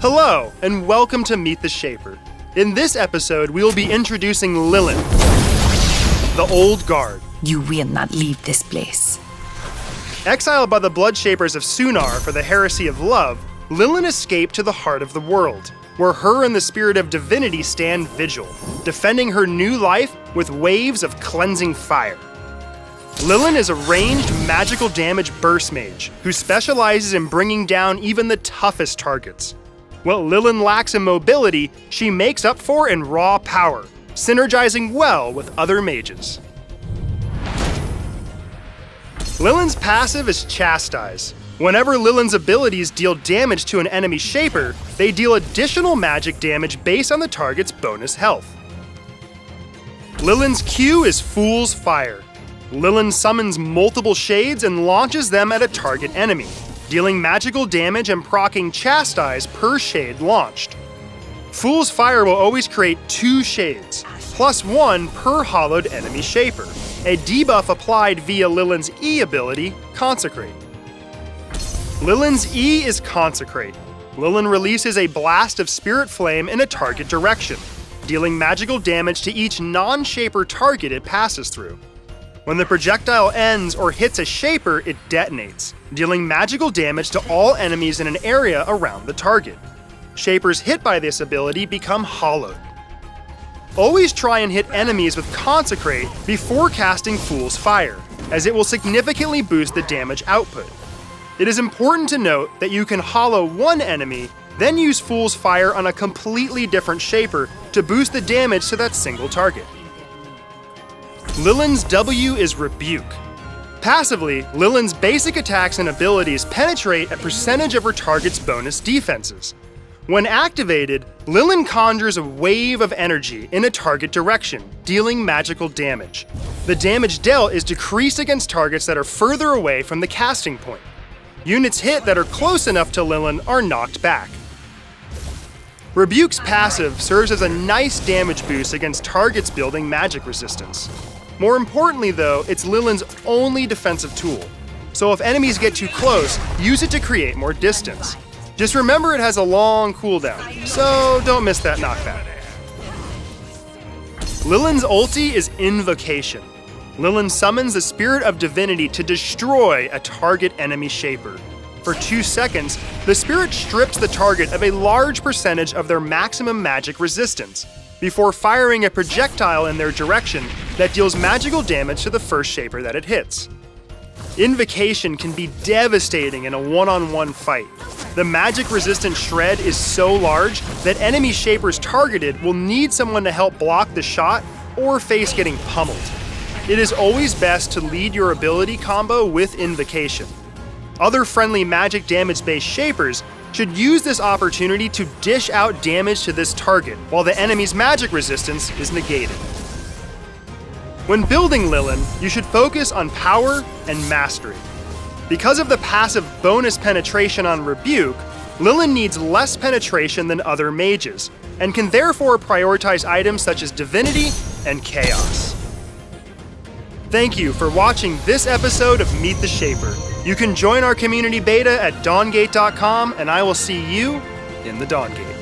Hello, and welcome to Meet the Shaper. In this episode, we will be introducing Lillin, the Old Guard. You will not leave this place. Exiled by the Bloodshapers of Sunar for the heresy of love, Lillin escaped to the heart of the world, where her and the Spirit of Divinity stand vigil, defending her new life with waves of cleansing fire. Lillin is a ranged magical damage burst mage who specializes in bringing down even the toughest targets. What Lillin lacks in mobility, she makes up for in raw power, synergizing well with other mages. Lillin's passive is Chastise. Whenever Lillin's abilities deal damage to an enemy Shaper, they deal additional magic damage based on the target's bonus health. Lillin's Q is Fool's Fire. Lillin summons multiple shades and launches them at a target enemy, dealing magical damage and proccing Chastise per shade launched. Fool's Fire will always create 2 shades, plus 1 per hollowed enemy Shaper, a debuff applied via Lillin's E ability, Consecrate. Lillin's E is Consecrate. Lillin releases a blast of Spirit Flame in a target direction, dealing magical damage to each non-Shaper target it passes through. When the projectile ends or hits a Shaper, it detonates, dealing magical damage to all enemies in an area around the target. Shapers hit by this ability become hollowed. Always try and hit enemies with Consecrate before casting Fool's Fire, as it will significantly boost the damage output. It is important to note that you can hollow one enemy, then use Fool's Fire on a completely different Shaper to boost the damage to that single target. Lillin's W is Rebuke. Passively, Lillin's basic attacks and abilities penetrate a percentage of her target's bonus defenses. When activated, Lillin conjures a wave of energy in a target direction, dealing magical damage. The damage dealt is decreased against targets that are further away from the casting point. Units hit that are close enough to Lillin are knocked back. Rebuke's passive serves as a nice damage boost against targets building magic resistance. More importantly though, it's Lillin's only defensive tool, so if enemies get too close, use it to create more distance. Just remember it has a long cooldown, so don't miss that knockback. Lillin's ulti is Invocation. Lillin summons the Spirit of Divinity to destroy a target enemy Shaper. For 2 seconds, the Spirit strips the target of a large percentage of their maximum magic resistance, before firing a projectile in their direction that deals magical damage to the first Shaper that it hits. Invocation can be devastating in a one-on-one fight. The magic-resistant shred is so large that enemy Shapers targeted will need someone to help block the shot or face getting pummeled. It is always best to lead your ability combo with Invocation. Other friendly magic damage-based Shapers should use this opportunity to dish out damage to this target while the enemy's magic resistance is negated. When building Lillin, you should focus on power and mastery. Because of the passive bonus penetration on Rebuke, Lillin needs less penetration than other mages, and can therefore prioritize items such as Divinity and Chaos. Thank you for watching this episode of Meet the Shaper. You can join our community beta at dawngate.com, and I will see you in the Dawngate.